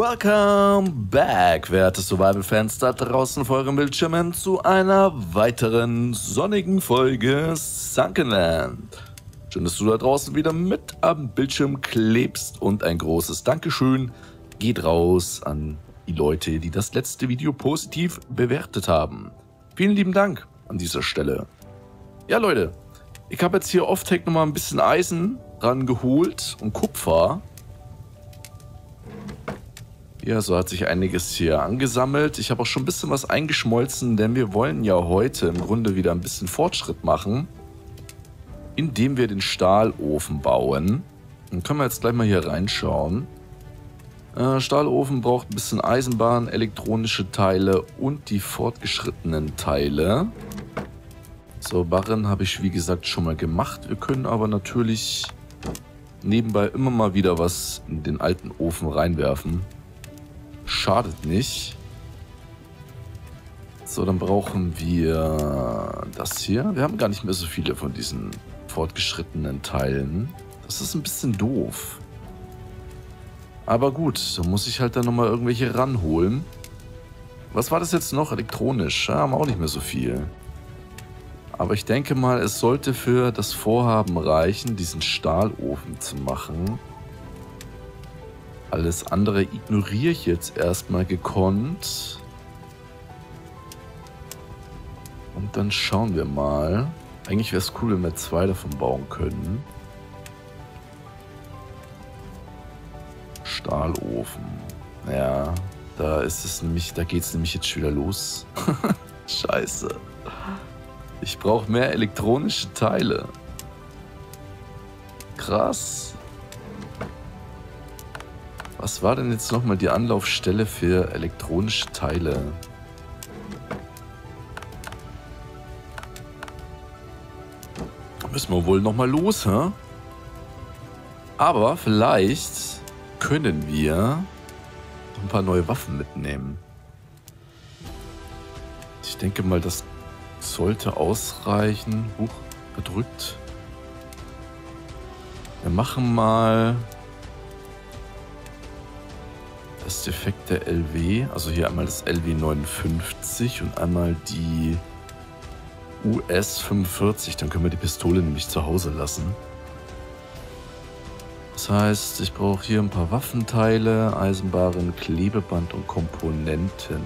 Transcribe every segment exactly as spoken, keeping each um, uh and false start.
Welcome back, werte Survival-Fans da draußen vor euren Bildschirmen, zu einer weiteren sonnigen Folge Sunkenland. Schön, dass du da draußen wieder mit am Bildschirm klebst und ein großes Dankeschön geht raus an die Leute, die das letzte Video positiv bewertet haben. Vielen lieben Dank an dieser Stelle. Ja Leute, ich habe jetzt hier off-tech nochmal ein bisschen Eisen rangeholt und Kupfer. Ja, so hat sich einiges hier angesammelt. Ich habe auch schon ein bisschen was eingeschmolzen, denn wir wollen ja heute im Grunde wieder ein bisschen Fortschritt machen, indem wir den Stahlofen bauen. Dann können wir jetzt gleich mal hier reinschauen. Äh, Stahlofen braucht ein bisschen Eisenbahn, elektronische Teile und die fortgeschrittenen Teile. So, Barren habe ich wie gesagt schon mal gemacht. Wir können aber natürlich nebenbei immer mal wieder was in den alten Ofen reinwerfen. Schadet nicht. So, dann brauchen wir das hier. Wir haben gar nicht mehr so viele von diesen fortgeschrittenen Teilen. Das ist ein bisschen doof. Aber gut, so muss ich halt dann nochmal irgendwelche ranholen. Was war das jetzt noch? Elektronisch. Ja, haben wir auch nicht mehr so viel. Aber ich denke mal, es sollte für das Vorhaben reichen, diesen Stahlofen zu machen. Alles andere ignoriere ich jetzt erstmal gekonnt. Und dann schauen wir mal. Eigentlich wäre es cool, wenn wir zwei davon bauen können. Stahlofen. Ja, da ist es nämlich, da geht es nämlich jetzt schon wieder los. Scheiße. Ich brauche mehr elektronische Teile. Krass. Was war denn jetzt nochmal die Anlaufstelle für elektronische Teile? Müssen wir wohl nochmal los, hä? Aber vielleicht können wir ein paar neue Waffen mitnehmen. Ich denke mal, das sollte ausreichen. Huch, verdrückt. Wir machen mal das Defekt der L W, also hier einmal das L W neunundfünfzig und einmal die U S fünfundvierzig, dann können wir die Pistole nämlich zu Hause lassen. Das heißt, ich brauche hier ein paar Waffenteile, Eisenbarren, Klebeband und Komponenten.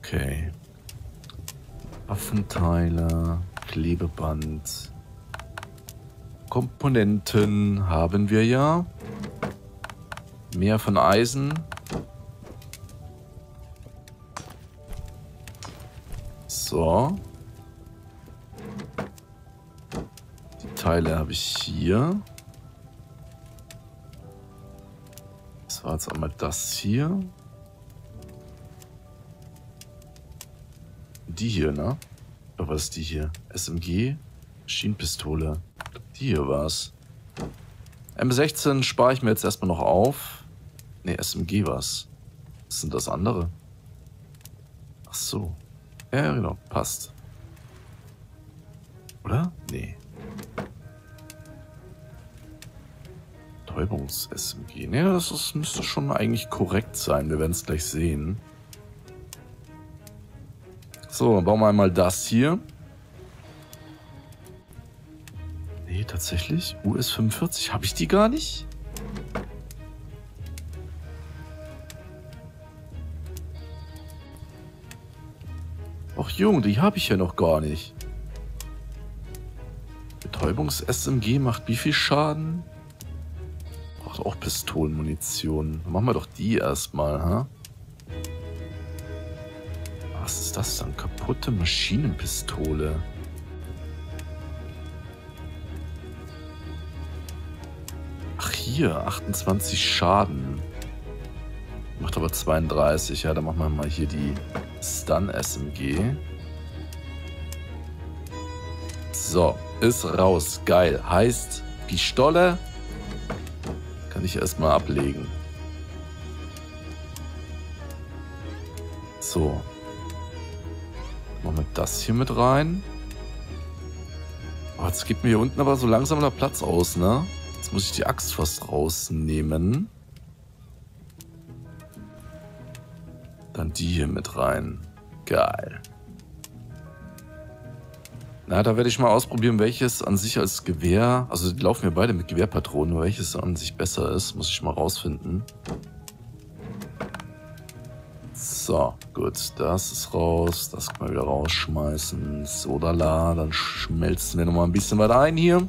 Okay. Waffenteile, Klebeband, Komponenten haben wir ja. Mehr von Eisen. So. Die Teile habe ich hier. Das war jetzt einmal das hier. Die hier, ne? Oder was ist die hier? S M G, Schienenpistole. Die hier war's. M sechzehn spare ich mir jetzt erstmal noch auf. Ne, S M G war's. Was sind das andere? Ach so. Ja, genau. Passt. Oder? Nee. Betäubungs-S M G. Ne, das ist, müsste schon eigentlich korrekt sein. Wir werden es gleich sehen. So, dann bauen wir einmal das hier. Ne, tatsächlich. U S fünfundvierzig. Habe ich die gar nicht? Ach Junge, die habe ich ja noch gar nicht. Betäubungs-S M G macht wie viel Schaden? Braucht auch Pistolenmunition. Dann machen wir doch die erstmal, ha? Was ist das dann? Kaputte Maschinenpistole. Ach hier, achtundzwanzig Schaden. Macht aber zweiunddreißig, ja, dann machen wir mal hier die Stun-S M G. So, ist raus. Geil. Heißt, die Stolle kann ich erstmal ablegen. So. Machen wir das hier mit rein. Oh, jetzt gibt mir hier unten aber so langsam der Platz aus, ne? Jetzt muss ich die Axt fast rausnehmen. Dann die hier mit rein. Geil. Na, da werde ich mal ausprobieren, welches an sich als Gewehr... Also die laufen ja beide mit Gewehrpatronen. Welches an sich besser ist, muss ich mal rausfinden. So, gut. Das ist raus. Das können wir wieder rausschmeißen. So, da la. Dann schmelzen wir nochmal ein bisschen weiter ein hier.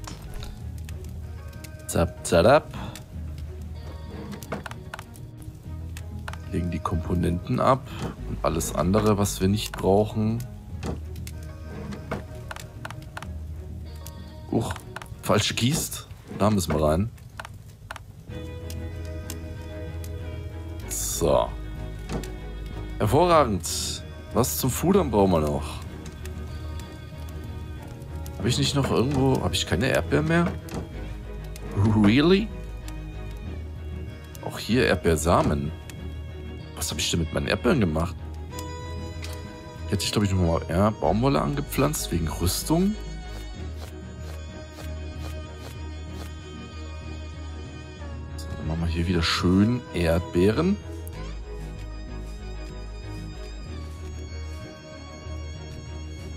Zap, zap. Legen die Komponenten ab. Und alles andere, was wir nicht brauchen... Uch, falsche Kiste. Da müssen wir rein. So. Hervorragend. Was zum Fudern brauchen wir noch? Habe ich nicht noch irgendwo... Habe ich keine Erdbeeren mehr? Really? Auch hier Erdbeersamen. Was habe ich denn mit meinen Erdbeeren gemacht? Hätte ich, glaube ich, nochmal ja, Baumwolle angepflanzt wegen Rüstung. Hier wieder schön Erdbeeren.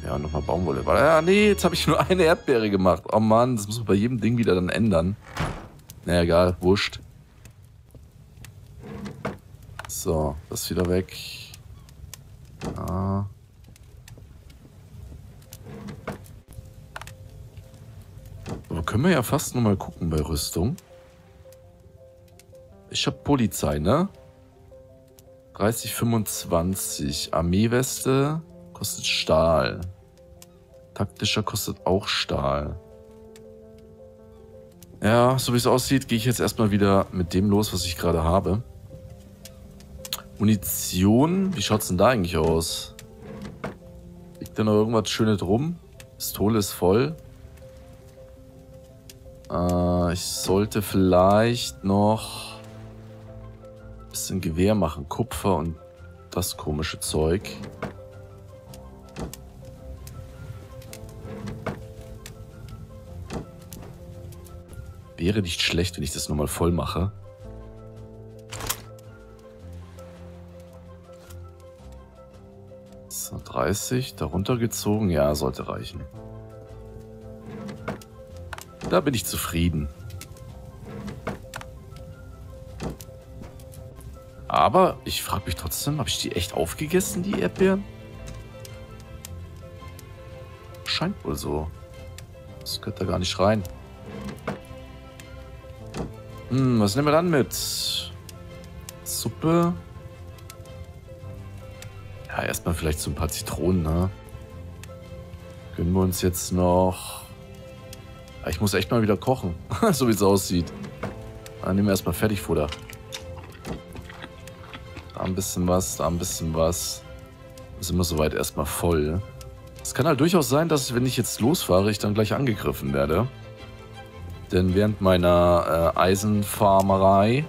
Ja, nochmal Baumwolle. Ja, nee, jetzt habe ich nur eine Erdbeere gemacht. Oh Mann, das muss man bei jedem Ding wieder dann ändern. Na egal, wurscht. So, das wieder weg. Ja. Aber können wir ja fast nochmal gucken bei Rüstung. Ich hab Polizei, ne? dreißig fünfundzwanzig. Armeeweste kostet Stahl. Taktischer kostet auch Stahl. Ja, so wie es aussieht, gehe ich jetzt erstmal wieder mit dem los, was ich gerade habe. Munition. Wie schaut's denn da eigentlich aus? Liegt da noch irgendwas Schönes rum? Pistole ist voll. Äh, ich sollte vielleicht noch... bisschen Gewehr machen, Kupfer und das komische Zeug. Wäre nicht schlecht, wenn ich das nochmal voll mache. So, dreißig, darunter gezogen. Ja, sollte reichen. Da bin ich zufrieden. Aber ich frage mich trotzdem, habe ich die echt aufgegessen, die Erdbeeren? Scheint wohl so. Das gehört da gar nicht rein. Hm, was nehmen wir dann mit? Suppe. Ja, erstmal vielleicht so ein paar Zitronen, ne? Gönnen wir uns jetzt noch... Ja, ich muss echt mal wieder kochen, so wie es aussieht. Dann nehmen wir erstmal Fertigfutter. Ein bisschen was, da ein bisschen was. Ist immer soweit erstmal voll. Es kann halt durchaus sein, dass wenn ich jetzt losfahre, ich dann gleich angegriffen werde. Denn während meiner äh, Eisenfarmerei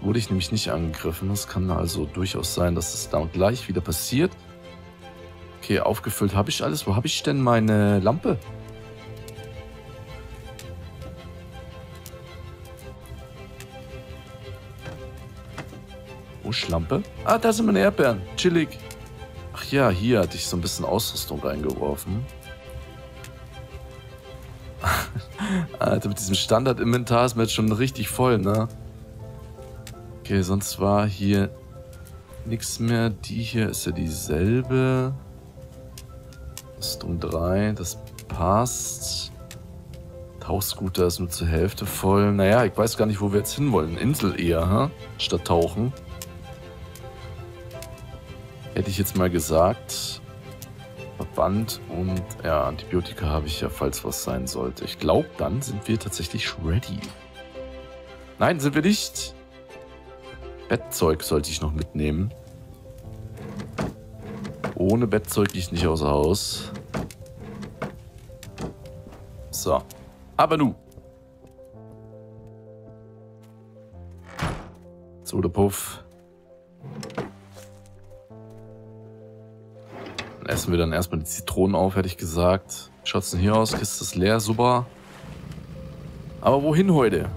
wurde ich nämlich nicht angegriffen. Es kann also durchaus sein, dass es dann gleich wieder passiert. Okay, aufgefüllt habe ich alles. Wo habe ich denn meine Lampe? Buschlampe. Ah, da sind meine Erdbeeren. Chillig. Ach ja, hier hatte ich so ein bisschen Ausrüstung reingeworfen. Alter, mit diesem Standard-Inventar ist mir jetzt schon richtig voll, ne? Okay, sonst war hier nichts mehr. Die hier ist ja dieselbe. Rüstung drei, das passt. Tauchscooter ist nur zur Hälfte voll. Naja, ich weiß gar nicht, wo wir jetzt hinwollen. Insel eher, ha? Statt tauchen. Hätte ich jetzt mal gesagt, Verband und ja, Antibiotika habe ich ja, falls was sein sollte. Ich glaube, dann sind wir tatsächlich ready. Nein, sind wir nicht. Bettzeug sollte ich noch mitnehmen. Ohne Bettzeug gehe ich nicht außer Haus. So, aber nu. So, der Puff. Essen wir dann erstmal die Zitronen auf, hätte ich gesagt. Schaut's denn hier aus? Kiste ist leer, super. Aber wohin heute?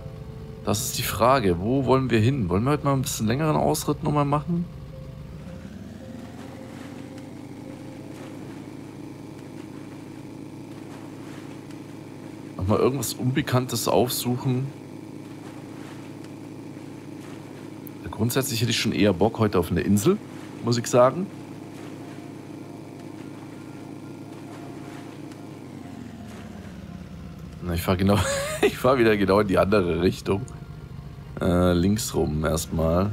Das ist die Frage. Wo wollen wir hin? Wollen wir heute mal ein bisschen längeren Ausritt nochmal machen? Nochmal irgendwas Unbekanntes aufsuchen. Grundsätzlich hätte ich schon eher Bock heute auf eine Insel, muss ich sagen. Na, ich fahre genau, ich fahre wieder genau in die andere Richtung. Äh, links rum erstmal.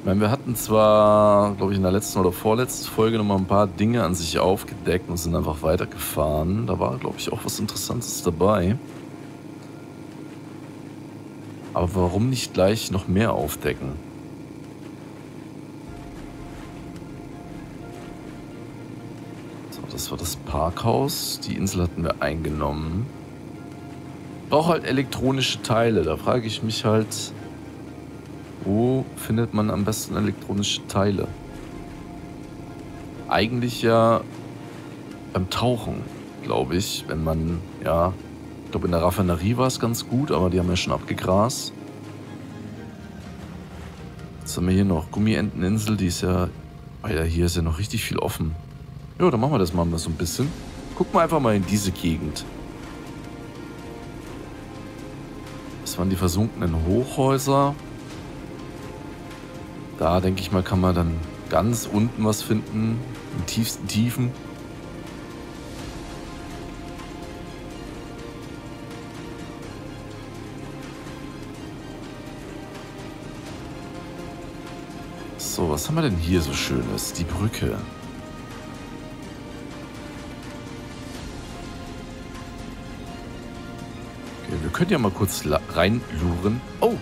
Ich meine, wir hatten zwar, glaube ich, in der letzten oder vorletzten Folge nochmal ein paar Dinge an sich aufgedeckt und sind einfach weitergefahren. Da war, glaube ich, auch was Interessantes dabei. Aber warum nicht gleich noch mehr aufdecken? So, das war das Parkhaus. Die Insel hatten wir eingenommen. Ich brauche halt elektronische Teile. Da frage ich mich halt, wo findet man am besten elektronische Teile? Eigentlich ja beim Tauchen, glaube ich, wenn man, ja... Ich glaube, in der Raffinerie war es ganz gut, aber die haben ja schon abgegrast. Jetzt haben wir hier noch Gummienteninsel, die ist ja... Alter, hier ist ja noch richtig viel offen. Ja, dann machen wir das mal so ein bisschen. Gucken wir einfach mal in diese Gegend. Das waren die versunkenen Hochhäuser. Da, denke ich mal, kann man dann ganz unten was finden. Im tiefsten Tiefen. So, was haben wir denn hier so Schönes? Die Brücke. Okay, wir können ja mal kurz reinluren. Oh,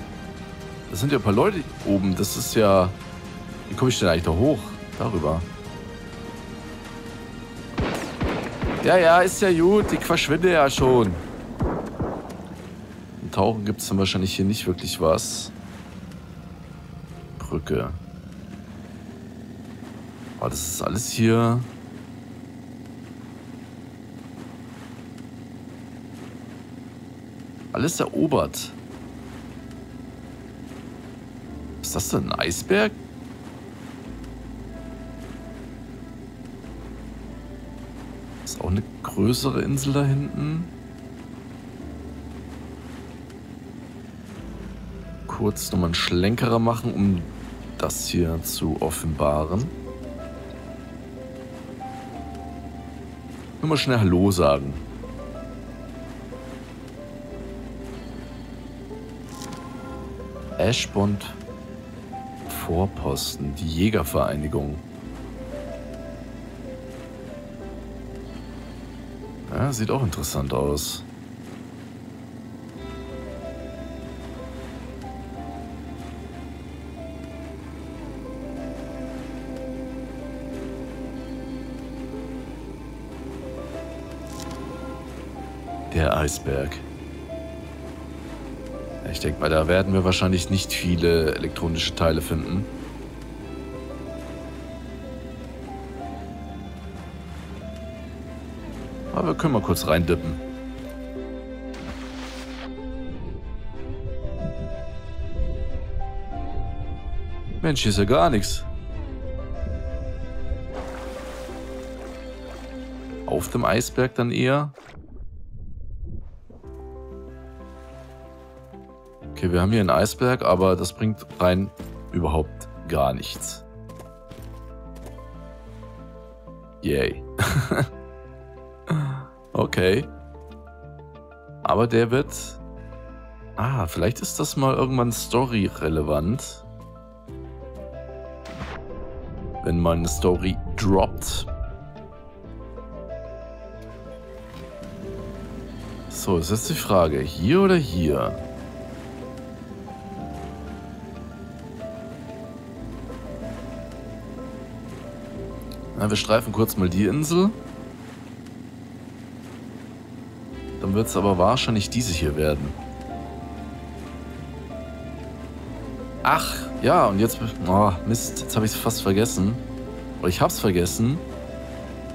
da sind ja ein paar Leute oben. Das ist ja... Wie komme ich denn eigentlich da hoch? Darüber. Ja, ja, ist ja gut. Ich verschwinde ja schon. Im Tauchen gibt es dann wahrscheinlich hier nicht wirklich was. Brücke. Oh, das ist alles hier. Alles erobert. Ist das denn ein Eisberg? Ist auch eine größere Insel da hinten. Kurz nochmal einen Schlenkerer machen, um das hier zu offenbaren. Nur mal schnell Hallo sagen. Aschbund Vorposten, die Jägervereinigung. Ja, sieht auch interessant aus. Der Eisberg. Ich denke mal, da werden wir wahrscheinlich nicht viele elektronische Teile finden. Aber wir können mal kurz reindippen. Mensch, hier ist ja gar nichts. Auf dem Eisberg dann eher. Okay, wir haben hier einen Eisberg, aber das bringt rein überhaupt gar nichts. Yay. Okay. Aber der wird... Ah, vielleicht ist das mal irgendwann storyrelevant. Wenn mal eine Story droppt. So, ist jetzt die Frage, hier oder hier? Na, wir streifen kurz mal die Insel. Dann wird es aber wahrscheinlich diese hier werden. Ach, ja, und jetzt... Oh, Mist, jetzt habe ich es fast vergessen. Oder ich habe es vergessen.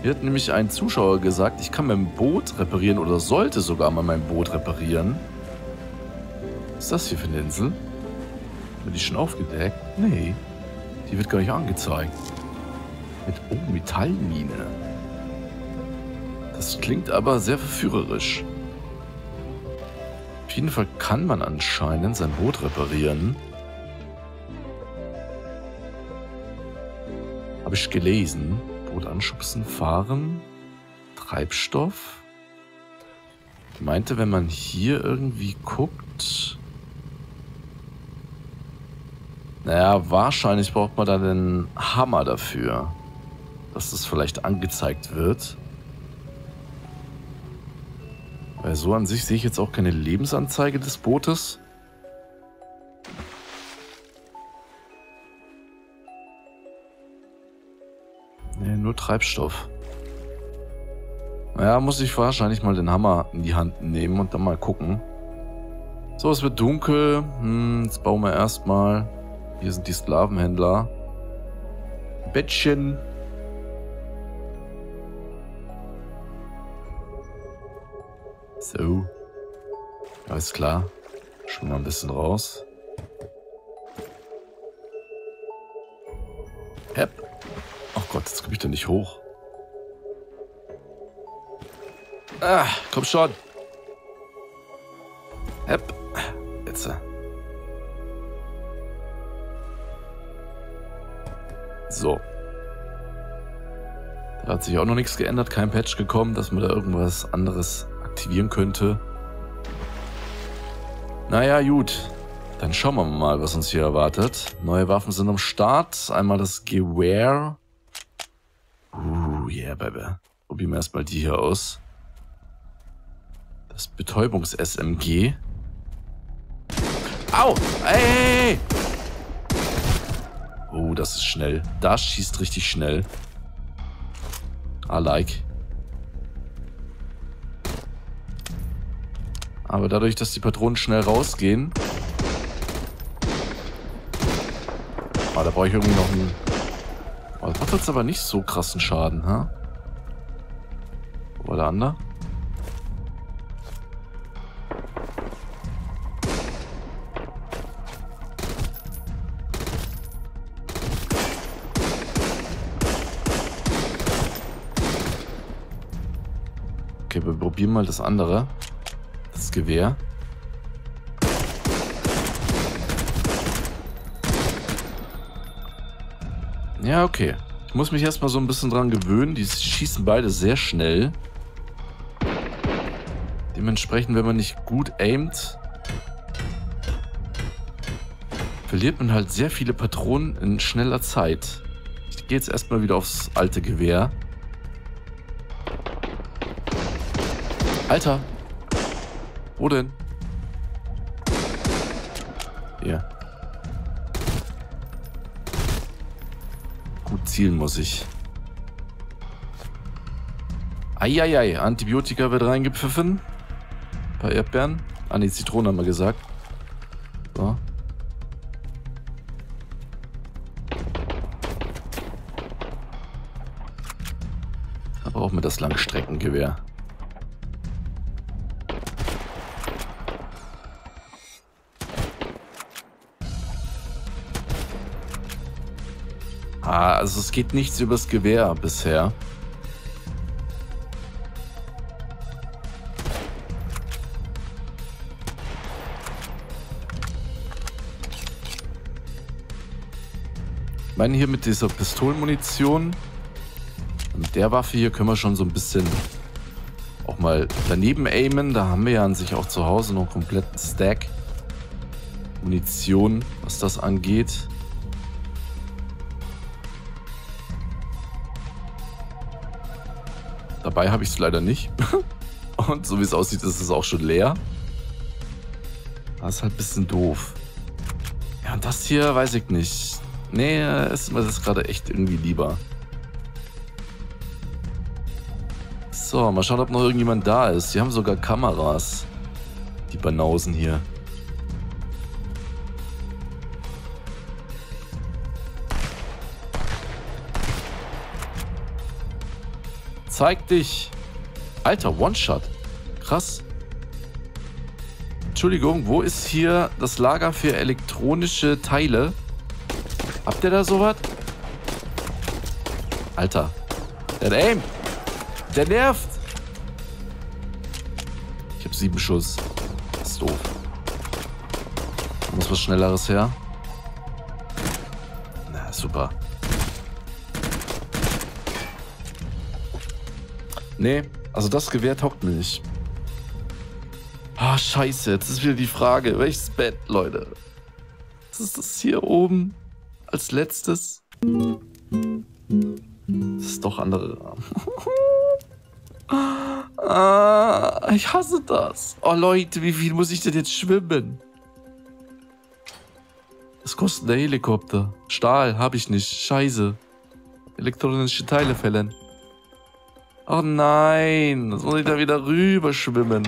Hier hat nämlich ein Zuschauer gesagt, ich kann mein Boot reparieren oder sollte sogar mal mein Boot reparieren. Was ist das hier für eine Insel? Bin ich schon aufgedeckt? Nee, die wird gar nicht angezeigt. Mit, oh, Metallmine. Das klingt aber sehr verführerisch. Auf jeden Fall kann man anscheinend sein Boot reparieren. Habe ich gelesen. Boot anschubsen, fahren. Treibstoff. Ich meinte, wenn man hier irgendwie guckt... Naja, wahrscheinlich braucht man dann einen Hammer dafür. Dass das vielleicht angezeigt wird. Weil so an sich sehe ich jetzt auch keine Lebensanzeige des Bootes. Nee, nur Treibstoff. Naja, muss ich wahrscheinlich mal den Hammer in die Hand nehmen und dann mal gucken. So, es wird dunkel. Hm, jetzt bauen wir erstmal. Hier sind die Sklavenhändler. Bettchen. So. Alles klar. Schwimmen wir ein bisschen raus. Hep. Oh Gott, jetzt komme ich da nicht hoch. Ah, komm schon. Hep. Jetzt. So. Da hat sich auch noch nichts geändert. Kein Patch gekommen, dass man da irgendwas anderes aktivieren könnte. Naja, gut. Dann schauen wir mal, was uns hier erwartet. Neue Waffen sind am Start. Einmal das Gewehr. Uh, yeah, baby. Probieren wir erstmal die hier aus. Das Betäubungs-S M G. Au! Ey! Oh, das ist schnell. Das schießt richtig schnell. I like. Aber dadurch, dass die Patronen schnell rausgehen... Oh, da brauche ich irgendwie noch einen... Oh, das macht jetzt aber nicht so krassen Schaden, ha? Wo war der andere? Okay, wir probieren mal das andere. Das Gewehr. Ja, okay. Ich muss mich erstmal so ein bisschen dran gewöhnen. Die schießen beide sehr schnell. Dementsprechend, wenn man nicht gut aimt, verliert man halt sehr viele Patronen in schneller Zeit. Ich gehe jetzt erstmal wieder aufs alte Gewehr. Alter! Wo denn? Hier. Gut zielen muss ich. Eieiei, Antibiotika wird reingepfiffen. Ein paar Erdbeeren. Ah ne, Zitronen haben wir gesagt. So. Da brauchen wir das Langstreckengewehr. Ah, also es geht nichts übers Gewehr bisher. Ich meine, hier mit dieser Pistolenmunition, mit der Waffe hier können wir schon so ein bisschen auch mal daneben aimen. Da haben wir ja an sich auch zu Hause noch einen kompletten Stack Munition, was das angeht. Dabei habe ich es leider nicht. Und so wie es aussieht, ist es auch schon leer. Das ist halt ein bisschen doof. Ja, und das hier weiß ich nicht. Nee, ist mir das gerade echt irgendwie lieber. So, mal schauen, ob noch irgendjemand da ist. Die haben sogar Kameras. Die Banausen hier. Zeig dich. Alter, One-Shot. Krass. Entschuldigung, wo ist hier das Lager für elektronische Teile? Habt ihr da sowas? Alter. Der aimt. Der nervt. sieben Schuss. Das ist doof. Da muss was Schnelleres her. Na, super. Nee, also das Gewehr taugt mir nicht. Ah, scheiße. Jetzt ist wieder die Frage, welches Bett, Leute? Was ist das hier oben? Als letztes? Das ist doch andere. Ah, ich hasse das. Oh, Leute, wie viel muss ich denn jetzt schwimmen? Was kostet der Helikopter? Stahl habe ich nicht. Scheiße. Elektronische Teile fällen. Oh nein, das muss ich da wieder rüber schwimmen.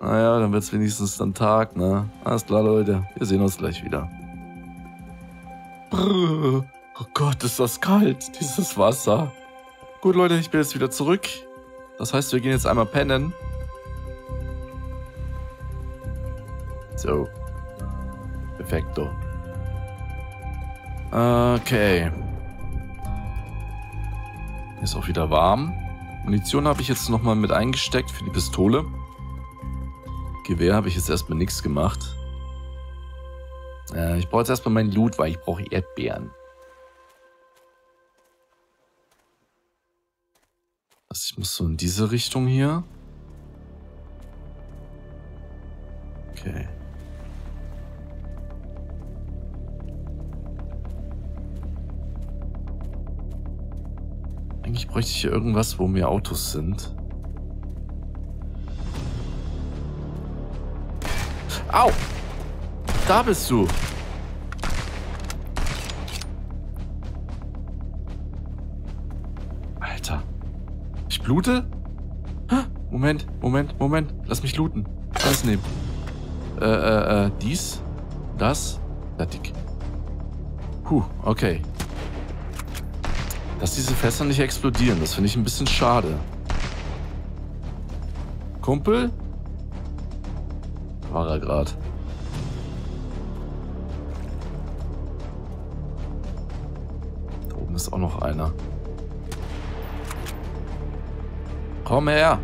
Naja, dann wird es wenigstens dann Tag, ne? Alles klar, Leute. Wir sehen uns gleich wieder. Brrr. Oh Gott, ist das kalt, dieses Wasser. Gut, Leute, ich bin jetzt wieder zurück. Das heißt, wir gehen jetzt einmal pennen. So. Perfekto. Okay. Ist auch wieder warm. Munition habe ich jetzt nochmal mit eingesteckt für die Pistole. Gewehr habe ich jetzt erstmal nichts gemacht. Äh, ich brauche jetzt erstmal meinen Loot, weil ich brauche Erdbeeren. Also ich muss so in diese Richtung hier. Okay. Eigentlich bräuchte ich hier irgendwas, wo mehr Autos sind. Au! Da bist du! Alter. Ich blute? Moment, Moment, Moment. Lass mich looten. Alles nehmen. Äh, äh, äh, dies. Das. Fertig. Puh, okay. Dass diese Fässer nicht explodieren, das finde ich ein bisschen schade. Kumpel? War er gerade. Da oben ist auch noch einer. Komm her!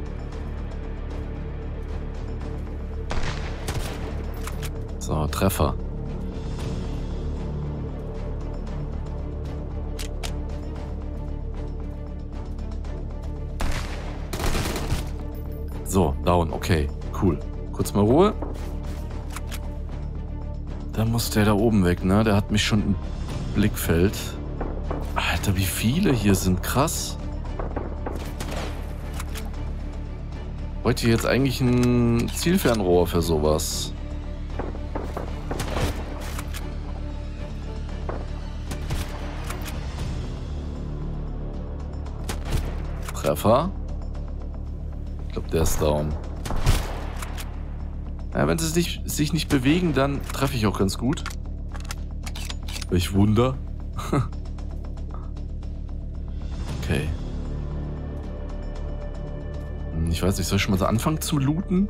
So, Treffer. So, down, okay, cool. Kurz mal Ruhe. Da muss der da oben weg, ne? Der hat mich schon im Blickfeld. Alter, wie viele hier sind. Krass. Wollte jetzt eigentlich ein Zielfernrohr für sowas. Treffer. Ich glaube, der ist down. Ja, wenn sie sich, sich nicht bewegen, dann treffe ich auch ganz gut. Welch Wunder. Okay. Ich weiß nicht, soll ich schon mal so anfangen zu looten?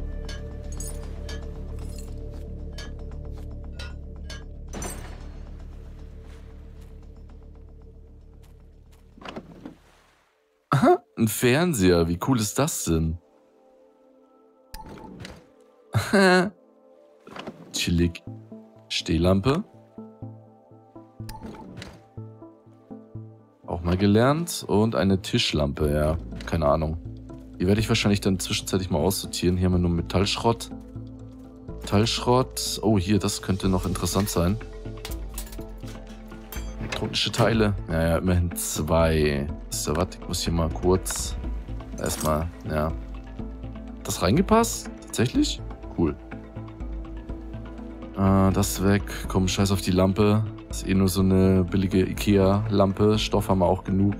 Aha, ein Fernseher. Wie cool ist das denn? Chillig. Stehlampe. Auch mal gelernt. Und eine Tischlampe, ja. Keine Ahnung. Die werde ich wahrscheinlich dann zwischenzeitlich mal aussortieren. Hier haben wir nur Metallschrott. Metallschrott. Oh, hier, das könnte noch interessant sein. Elektronische Teile. Naja, immerhin zwei. Ist ja was? Ich muss hier mal kurz. Erstmal, ja. Hat das reingepasst? Tatsächlich? Cool. Äh, das weg. Komm, scheiß auf die Lampe. Ist eh nur so eine billige Ikea-Lampe. Stoff haben wir auch genug.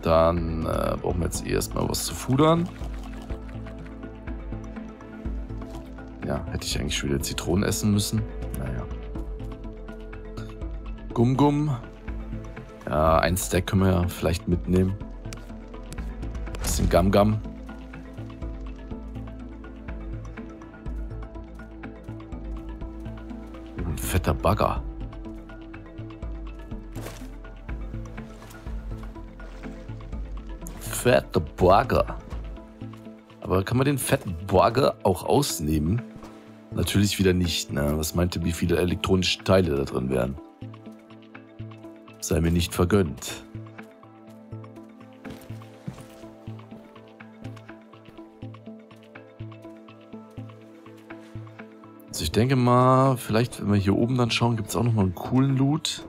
Dann äh, brauchen wir jetzt eh erstmal was zu fudern. Ja, hätte ich eigentlich schon wieder Zitronen essen müssen. Naja. Gum-Gum. Ja, ein Stack können wir ja vielleicht mitnehmen. Bisschen Gam-Gam. Fetter Bagger. Fetter Bagger. Aber kann man den fetten Burger auch ausnehmen? Natürlich wieder nicht. Na, was meint ihr, wie viele elektronische Teile da drin wären? Sei mir nicht vergönnt. Also ich denke mal, vielleicht wenn wir hier oben dann schauen, gibt es auch nochmal einen coolen Loot.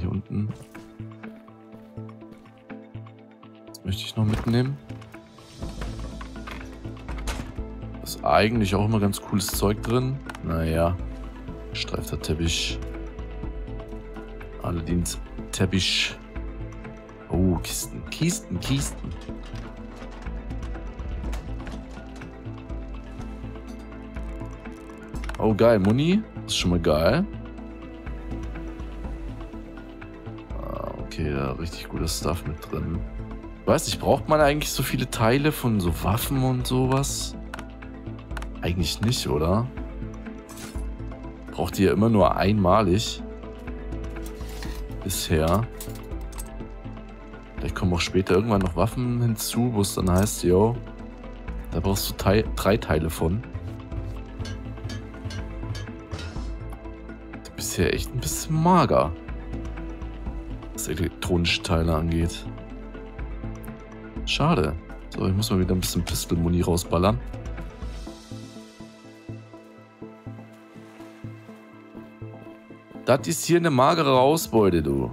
Hier unten. Das möchte ich noch mitnehmen. Ist eigentlich auch immer ganz cooles Zeug drin. Naja, gestreifter Teppich. Allerdings Teppich. Oh, Kisten, Kisten, Kisten. Oh geil, Muni. Das ist schon mal geil. Ah, okay, da richtig gutes Stuff mit drin. Weiß nicht, braucht man eigentlich so viele Teile von so Waffen und sowas? Eigentlich nicht, oder? Braucht ihr ja immer nur einmalig. Bisher. Vielleicht kommen auch später irgendwann noch Waffen hinzu, wo es dann heißt, yo, da brauchst du Teil, drei Teile von. Bisher echt ein bisschen mager, was elektronische Teile angeht. Schade. So, ich muss mal wieder ein bisschen Pistol-Muni rausballern. Das ist hier eine magere Ausbeute, du.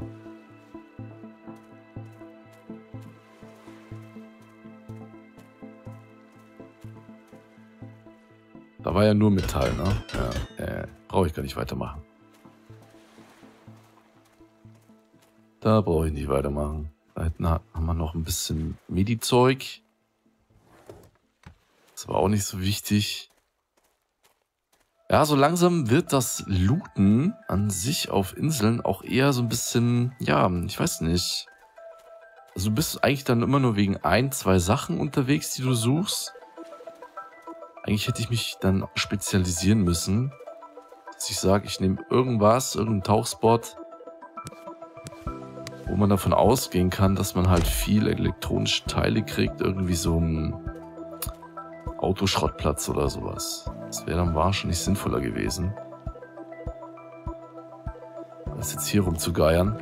Da war ja nur Metall, ne? Ja, äh, brauche ich gar nicht weitermachen. Da brauche ich nicht weitermachen. Da hinten haben wir noch ein bisschen Medi-Zeug. Das war auch nicht so wichtig. Ja, so langsam wird das Looten an sich auf Inseln auch eher so ein bisschen, ja, ich weiß nicht. Also du bist eigentlich dann immer nur wegen ein, zwei Sachen unterwegs, die du suchst. Eigentlich hätte ich mich dann spezialisieren müssen. Dass ich sage, ich nehme irgendwas, irgendeinen Tauchspot, wo man davon ausgehen kann, dass man halt viel elektronische Teile kriegt. Irgendwie so ein Autoschrottplatz oder sowas. Das wäre dann wahrscheinlich sinnvoller gewesen, als jetzt hier rumzugeiern.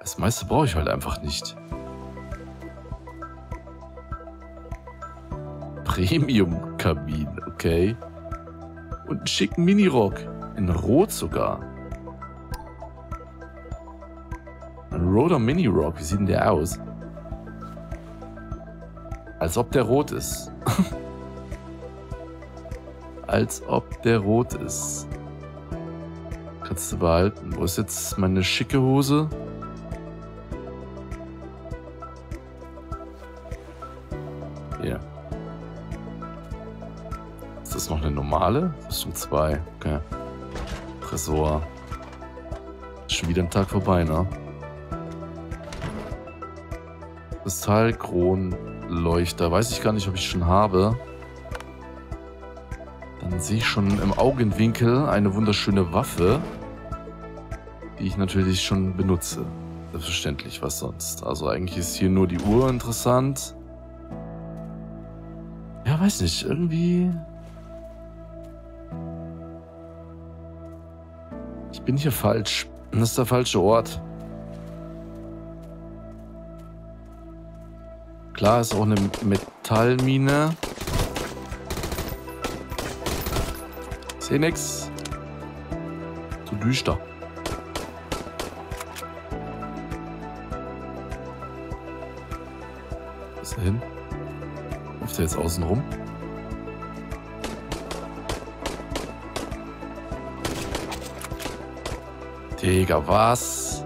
Das meiste brauche ich halt einfach nicht. Premium-Kabin, okay. Und einen schicken Minirock. In Rot sogar. Ein roter Minirock, wie sieht denn der aus? Als ob der rot ist. Als ob der rot ist. Kannst du behalten. Wo ist jetzt meine schicke Hose? Ja. Yeah. Ist das noch eine normale? Rüstung zwei. Okay. Tresor. Schon wieder ein Tag vorbei, ne? Kristall, Kron. Leuchter. Weiß ich gar nicht, ob ich schon habe. Dann sehe ich schon im Augenwinkel eine wunderschöne Waffe, die ich natürlich schon benutze. Selbstverständlich, was sonst. Also eigentlich ist hier nur die Uhr interessant. Ja, weiß nicht. Irgendwie... Ich bin hier falsch. Das ist der falsche Ort. Klar, ist auch eine Metallmine. Ich sehe nix. Zu düster. Bis dahin. Läuft er jetzt außen rum? Digga, was?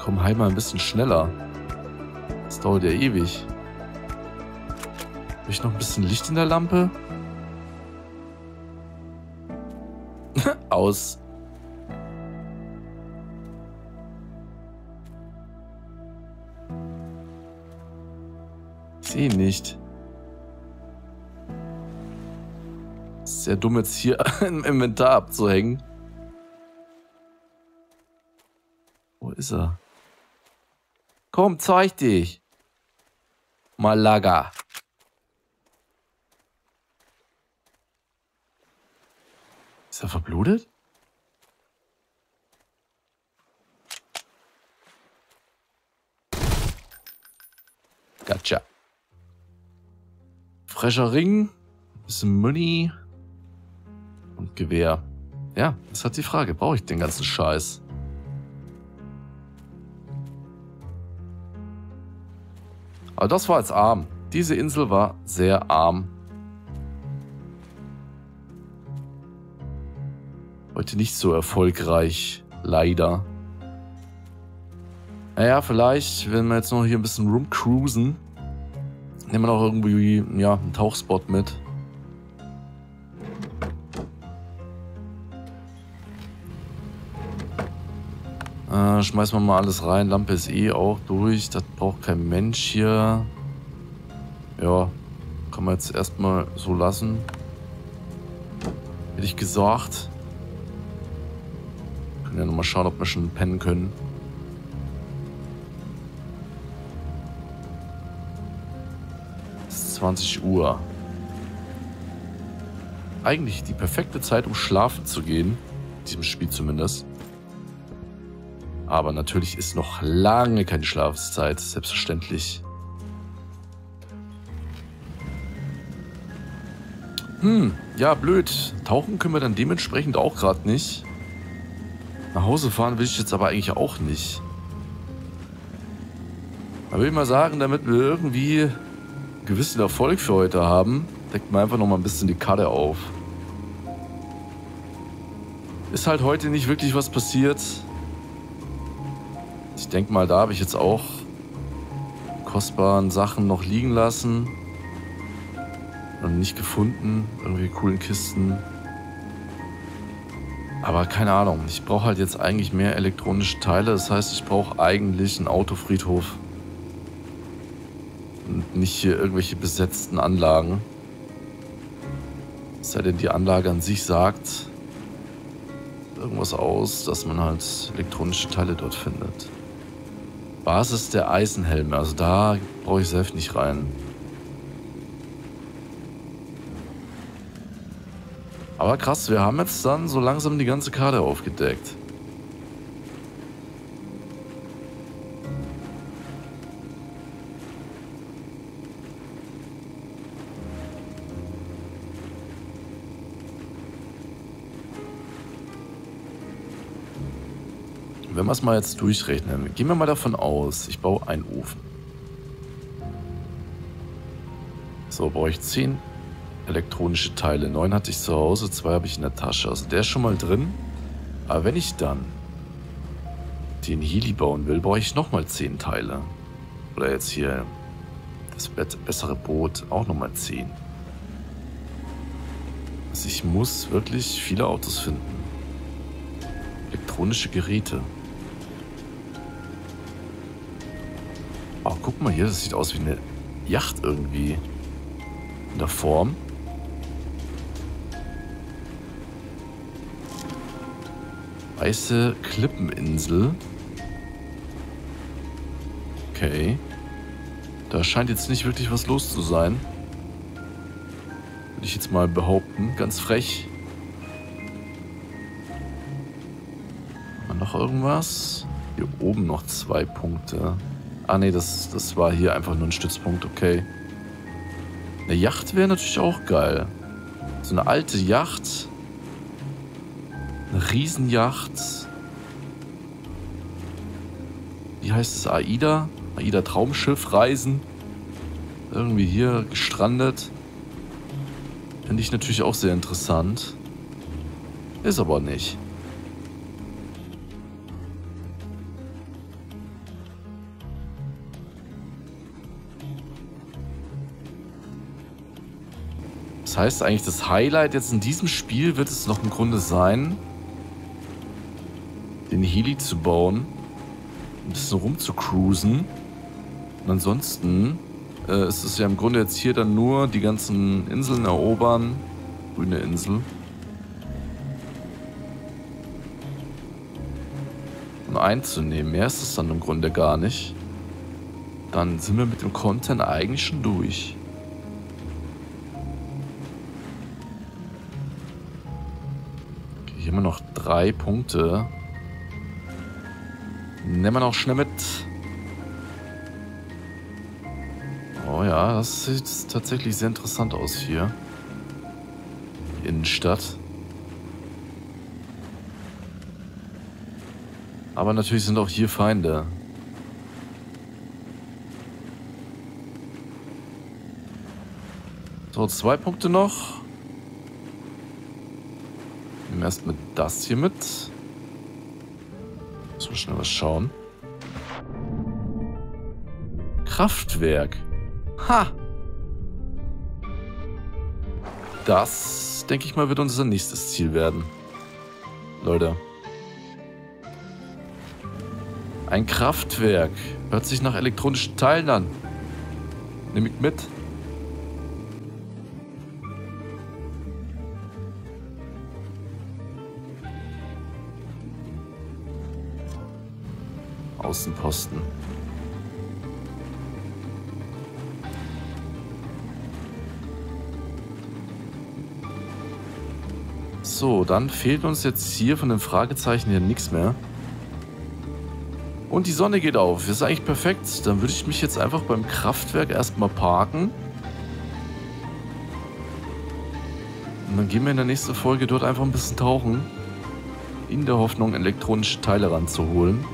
Komm heim mal ein bisschen schneller. Das dauert ja ewig. Habe ich noch ein bisschen Licht in der Lampe? Aus. Ich sehe ihn nicht. wäre dumm, jetzt hier im Inventar abzuhängen. Wo ist er? Komm, zeig dich. Malaga. Ist er verblutet? Gotcha. Frescher Ring, bisschen Muni und Gewehr. Ja, das hat die Frage. Brauche ich den ganzen Scheiß? Aber das war jetzt arm. Diese Insel war sehr arm. Heute nicht so erfolgreich, leider. Naja, vielleicht, wenn wir jetzt noch hier ein bisschen rumcruisen, nehmen wir noch irgendwie, ja, einen Tauchspot mit. Äh, schmeißen wir mal alles rein. Lampe ist eh auch durch. Das braucht kein Mensch hier. Ja, kann man jetzt erstmal so lassen. Hätte ich gesagt. Wir können ja nochmal schauen, ob wir schon pennen können. zwanzig Uhr. Eigentlich die perfekte Zeit, um schlafen zu gehen. In diesem Spiel zumindest. Aber natürlich ist noch lange keine Schlafzeit. Selbstverständlich. Hm, ja, blöd. Tauchen können wir dann dementsprechend auch gerade nicht. Nach Hause fahren will ich jetzt aber eigentlich auch nicht. Da will ich mal sagen, damit wir irgendwie gewissen Erfolg für heute haben, deckt man einfach noch mal ein bisschen die Karte auf. Ist halt heute nicht wirklich was passiert. Ich denke mal, da habe ich jetzt auch kostbaren Sachen noch liegen lassen. Und nicht gefunden. Irgendwie coolen Kisten. Aber keine Ahnung. Ich brauche halt jetzt eigentlich mehr elektronische Teile. Das heißt, ich brauche eigentlich einen Autofriedhof. Und nicht hier irgendwelche besetzten Anlagen. Es sei denn, die Anlage an sich sagt irgendwas aus, dass man halt elektronische Teile dort findet. Basis der Eisenhelme, also da brauche ich selbst nicht rein. Aber krass, wir haben jetzt dann so langsam die ganze Karte aufgedeckt. Wenn wir es mal jetzt durchrechnen, gehen wir mal davon aus, ich baue einen Ofen. So, brauche ich zehn elektronische Teile. neun hatte ich zu Hause, zwei habe ich in der Tasche. Also der ist schon mal drin. Aber wenn ich dann den Heli bauen will, brauche ich nochmal zehn Teile. Oder jetzt hier das bessere Boot, auch nochmal zehn. Also ich muss wirklich viele Autos finden. Elektronische Geräte. Oh, guck mal hier, das sieht aus wie eine Yacht irgendwie. In der Form. Weiße Klippeninsel. Okay. Da scheint jetzt nicht wirklich was los zu sein. Würde ich jetzt mal behaupten. Ganz frech. Noch irgendwas? Hier oben noch zwei Punkte. Ah ne, das, das war hier einfach nur ein Stützpunkt, okay. Eine Yacht wäre natürlich auch geil. So eine alte Yacht. Eine Riesenjacht. Wie heißt es? Aida? Aida Traumschiff reisen. Irgendwie hier gestrandet. Finde ich natürlich auch sehr interessant. Ist aber nicht. Heißt eigentlich, das Highlight jetzt in diesem Spiel wird es noch im Grunde sein, den Heli zu bauen, ein bisschen rumzucruisen. Und ansonsten äh, ist es ja im Grunde jetzt hier dann nur die ganzen Inseln erobern, grüne Insel. Und einzunehmen, mehr ist es dann im Grunde gar nicht. Dann sind wir mit dem Content eigentlich schon durch. Okay, hier haben wir noch drei Punkte. Nehmen wir noch schnell mit. Oh ja, das sieht tatsächlich sehr interessant aus hier. Die Innenstadt. Aber natürlich sind auch hier Feinde. So, zwei Punkte noch. Nehmen wir erstmal das hier mit. Müssen wir schnell was schauen. Kraftwerk. Ha! Das, denke ich mal, wird unser nächstes Ziel werden. Leute. Ein Kraftwerk. Hört sich nach elektronischen Teilen an. Nimm ich mit. Außenposten. So, dann fehlt uns jetzt hier von den Fragezeichen hier nichts mehr. Und die Sonne geht auf. Das ist eigentlich perfekt. Dann würde ich mich jetzt einfach beim Kraftwerk erstmal parken. Und dann gehen wir in der nächsten Folge dort einfach ein bisschen tauchen. In der Hoffnung, elektronische Teile ranzuholen.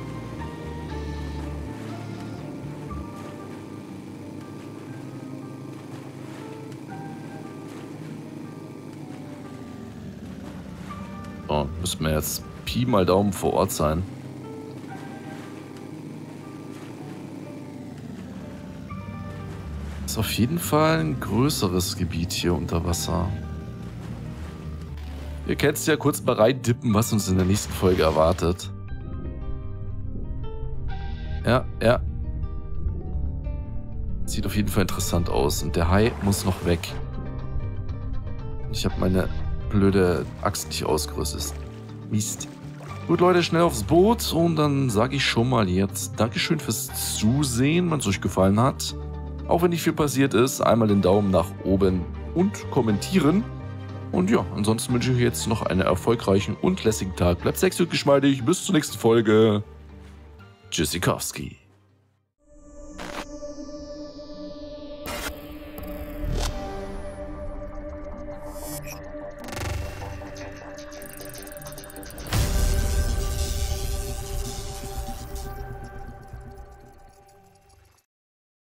Oh, müssen wir jetzt Pi mal Daumen vor Ort sein. Ist auf jeden Fall ein größeres Gebiet hier unter Wasser. Ihr könnt es ja kurz mal reindippen, was uns in der nächsten Folge erwartet. Ja, ja. Sieht auf jeden Fall interessant aus. Und der Hai muss noch weg. Ich habe meine blöde Axt nicht ausgerüstet. Mist. Gut, Leute, schnell aufs Boot und dann sage ich schon mal jetzt Dankeschön fürs Zusehen, wenn es euch gefallen hat. Auch wenn nicht viel passiert ist, einmal den Daumen nach oben und kommentieren. Und ja, ansonsten wünsche ich euch jetzt noch einen erfolgreichen und lässigen Tag. Bleibt sexy und geschmeidig. Bis zur nächsten Folge. Tschüssikowski.